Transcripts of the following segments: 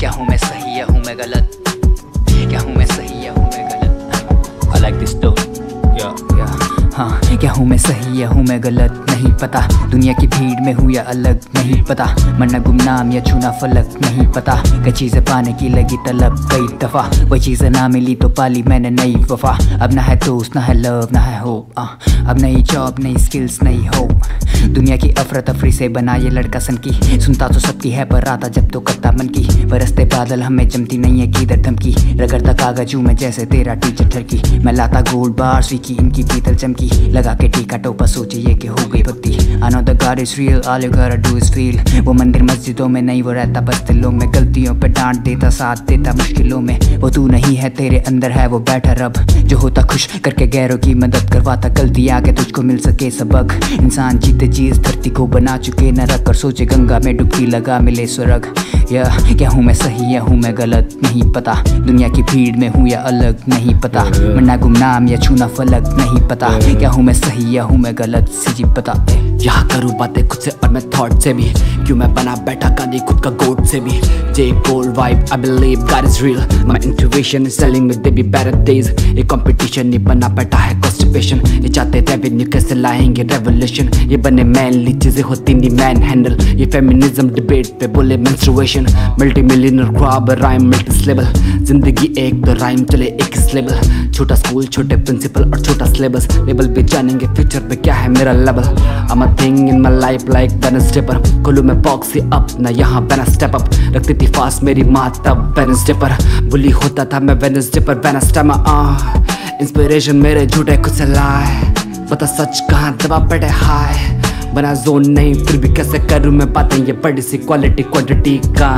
क्या हूँ मैं सही या हूँ मैं गलत, क्या हूँ मैं सही या हूँ मैं गलत। I like this story, yeah. हाँ क्या हूँ मैं सही या हूँ मैं गलत नहीं पता, दुनिया की भीड़ में हूँ या अलग नहीं पता, मरना गुमनाम या छूना फलक नहीं पता। कई चीज़ें पाने की लगी तलब कई दफ़ा, वही चीज़ें ना मिली तो पाली मैंने नई वफा। अब ना है दोस्त ना है लव ना है होप, अब नई जॉब नई स्किल्स नई हो। दुनिया की अफरा तफरी से बना ये लड़का सन की, सुनता तो सबकी है पर आता जब तो करता मन की। बरसते बादल हमें जमती नहीं है किधर धमकी, रगड़ता कागजू में जैसे तेरा टीचर ठरकी। मैं लाता गोल्ड बार सीखी इनकी पीतल चमकी, लगा के टीका टोपा सोचिए कि हो गई भक्ति। I know the God is real, all you gotta do is feel। वो मंदिर मस्जिदों में नहीं वो रहता बस दिलों में, गलतियों पे डांट देता साथ देता मुश्किलों में। वो तू नहीं है तेरे अंदर है वो बैठा रब, जो होता खुश करके गैरों की मदद करवाता। गलती आगे तुझको मिल सके सबक, इंसान जीते जी इस धरती को बना चुके नरक। और सोचे गंगा में डुबकी लगा मिले स्वर्ग। क्या हूँ मैं सही या हूँ मैं गलत नहीं पता, दुनिया की भीड़ में हूँ या अलग नहीं पता, मरना गुमनाम या छूना फलक नहीं पता। क्या हूँ मैं सही या हूँ मैं गलत सीधी पता। यहाँ करूँ बातें खुद से और मैं थॉट से भी, क्यों मैं बना बैठा कांदी खुद का गोट से भी। जे गोल vibe I believe God is real, my intuition is telling me they be better days. ये कंपटीशन नहीं बना बैठा है कॉन्स्टिपेशन, ये चाहते रेवेन्यू कैसे लाएंगे रेवोल्यूशन। ये बने मैनली चीजें होती नहीं मैन हैंडल, ये फेमिनिज्म डिबेट पे बोले मेंस्ट्रुएशन। मल्टी मिलियनर ख्वाब राइम मल्टी लेवल, जिंदगी एक तो राइम चले एक लेवल। छोटा स्कूल छोटे प्रिंसिपल और छोटा सिलेबस, लेवल पे जानेंगे फ्यूचर पे क्या है मेरा level. I'm a thing in my life like Wednesday पर, खोलूं मैं बॉक्स से अपना यहाँ बैना स्टेप अप। रखती थी फास्ट मेरी माँ तब वेडनेसडे पर, बुली होता था मैं वेडनेसडे पर वेडनेसडे में। इंस्पिरेशन मेरे झूठे कुछ लाए, पता सच कहाँ दबा पड़े हाय। बना जोन नहीं फिर भी कैसे करूँ मैं बातें, ये बड़ी सी क्वालिटी क्वांटिटी का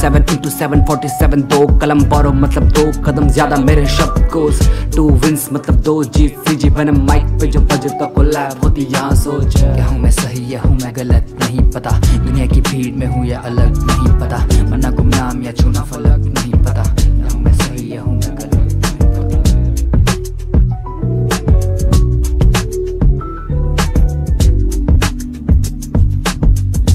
7 into 7 47। दो कलम पारो मतलब दो कदम ज्यादा मेरे शब्दकोश। टू विंस मतलब दो जीत सीजी, बने माइक पे जो बजता कोलैब होती यहाँ सोच। क्या हूँ मैं सही या हूँ मैं गलत नहीं पता, दुनिया की भीड़ में हूँ या अलग नहीं पता, मरना गुमनाम या छूना फलक नहीं पता। क्या हूँ मैं सही या हूँ